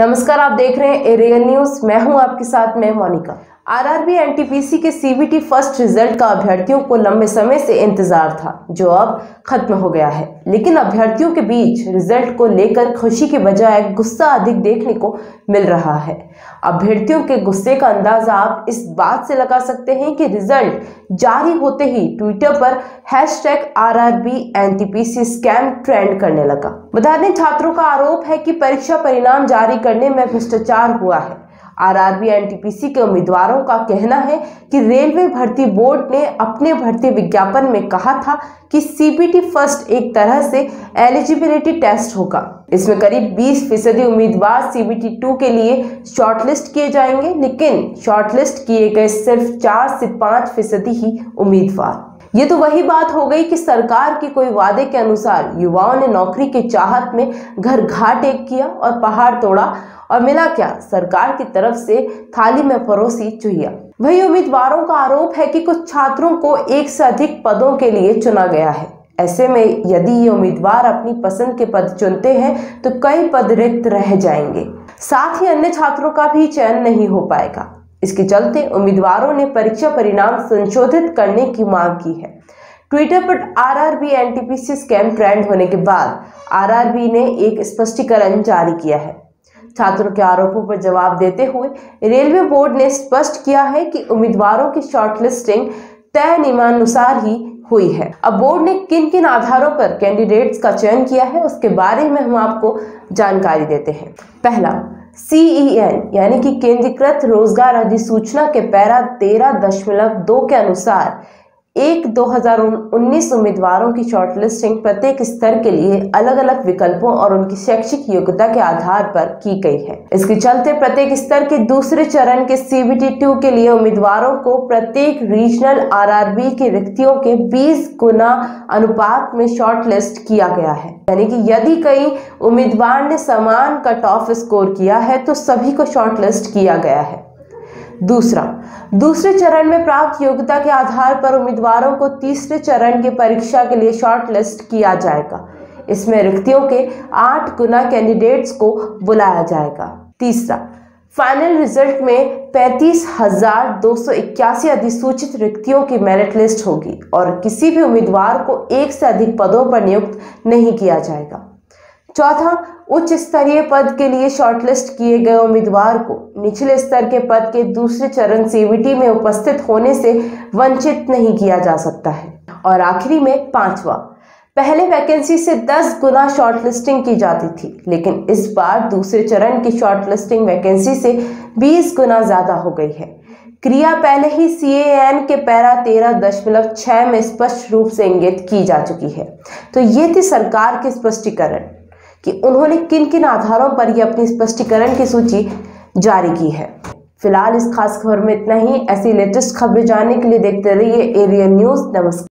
नमस्कार, आप देख रहे हैं एरियल न्यूज। मैं हूं आपके साथ मैं मोनिका। आरआरबी एनटीपीसी के सीबीटी फर्स्ट रिजल्ट का अभ्यर्थियों को लंबे समय से इंतजार था, जो अब खत्म हो गया है। लेकिन अभ्यर्थियों के बीच रिजल्ट को लेकर खुशी के बजाय गुस्सा अधिक देखने को मिल रहा है। अभ्यर्थियों के गुस्से का अंदाजा आप इस बात से लगा सकते हैं कि रिजल्ट जारी होते ही ट्विटर पर hashtag RRB NTPC scam trend करने लगा। बता दें, छात्रों का आरोप है कि परीक्षा परिणाम जारी करने में भ्रष्टाचार हुआ है। RRB NTPC के उम्मीदवारों का कहना है कि रेलवे भर्ती बोर्ड ने अपने भर्ती विज्ञापन में कहा था कि CBT फर्स्ट एक तरह से एलिजिबिलिटी टेस्ट होगा। इसमें करीब 20% उम्मीदवार CBT 2 के लिए शॉर्टलिस्ट किए जाएंगे, लेकिन शॉर्टलिस्ट किए गए सिर्फ 4 से 5% ही उम्मीदवार। ये तो वही बात हो गई कि सरकार के कोई वादे के अनुसार युवाओं ने नौकरी के चाहत में घर घाट एक किया और पहाड़ तोड़ा, और मिला क्या? सरकार की तरफ से थाली में परोसी चुहिया। वही उम्मीदवारों का आरोप है कि कुछ छात्रों को एक से अधिक पदों के लिए चुना गया है। ऐसे में यदि ये उम्मीदवार अपनी पसंद के पद चुनते हैं तो कई पद रिक्त रह जाएंगे, साथ ही अन्य छात्रों का भी चयन नहीं हो पाएगा। इसके चलते उम्मीदवारों ने परीक्षा परिणाम संशोधित करने की मांग की है। ट्विटर पर RRB NTPC स्कैम ट्रेंड होने के बाद RRB ने एक स्पष्टीकरण जारी किया है। छात्रों के आरोपों पर जवाब देते हुए रेलवे बोर्ड ने स्पष्ट किया है कि उम्मीदवारों की शॉर्टलिस्टिंग तय नियमानुसार ही हुई है। अब बोर्ड ने किन किन आधारों पर कैंडिडेट्स का चयन किया है, उसके बारे में हम आपको जानकारी देते हैं। पहला, CEN यानी कि केंद्रीकृत रोजगार अधिसूचना के पैरा 13.2 के अनुसार 1/2019 उम्मीदवारों की शॉर्टलिस्टिंग प्रत्येक स्तर के लिए अलग अलग विकल्पों और उनकी शैक्षिक योग्यता के आधार पर की गई है। इसके चलते प्रत्येक स्तर के दूसरे चरण के CBT 2 के लिए उम्मीदवारों को प्रत्येक रीजनल RRB की रिक्तियों के 20 गुना अनुपात में शॉर्टलिस्ट किया गया है। यानी कि यदि कई उम्मीदवार ने समान कट ऑफ स्कोर किया है तो सभी को शॉर्टलिस्ट किया गया है। दूसरा, दूसरे चरण में प्राप्त योग्यता के आधार पर उम्मीदवारों को तीसरे चरण की परीक्षा के लिए शॉर्टलिस्ट किया जाएगा। इसमें रिक्तियों के 8 गुना कैंडिडेट्स को बुलाया जाएगा। तीसरा, फाइनल रिजल्ट में 35,281 अधिसूचित रिक्तियों की मेरिट लिस्ट होगी और किसी भी उम्मीदवार को एक से अधिक पदों पर नियुक्त नहीं किया जाएगा। चौथा, उच्च स्तरीय पद के लिए शॉर्टलिस्ट किए गए उम्मीदवार को निचले स्तर के पद के दूसरे चरण CBT में उपस्थित होने से वंचित नहीं किया जा सकता है। और आखिरी में पांचवा, पहले वैकेंसी से 10 गुना शॉर्टलिस्टिंग की जाती थी, लेकिन इस बार दूसरे चरण की शॉर्टलिस्टिंग वैकेंसी से 20 गुना ज़्यादा हो गई है। क्रिया पहले ही CAN के पैरा 13.6 में स्पष्ट रूप से इंगित की जा चुकी है। तो ये थी सरकार के स्पष्टीकरण कि उन्होंने किन किन आधारों पर ये अपनी स्पष्टीकरण की सूची जारी की है। फिलहाल इस खास खबर में इतना ही। ऐसी लेटेस्ट खबरें जानने के लिए देखते रहिए एरियल न्यूज़। नमस्कार।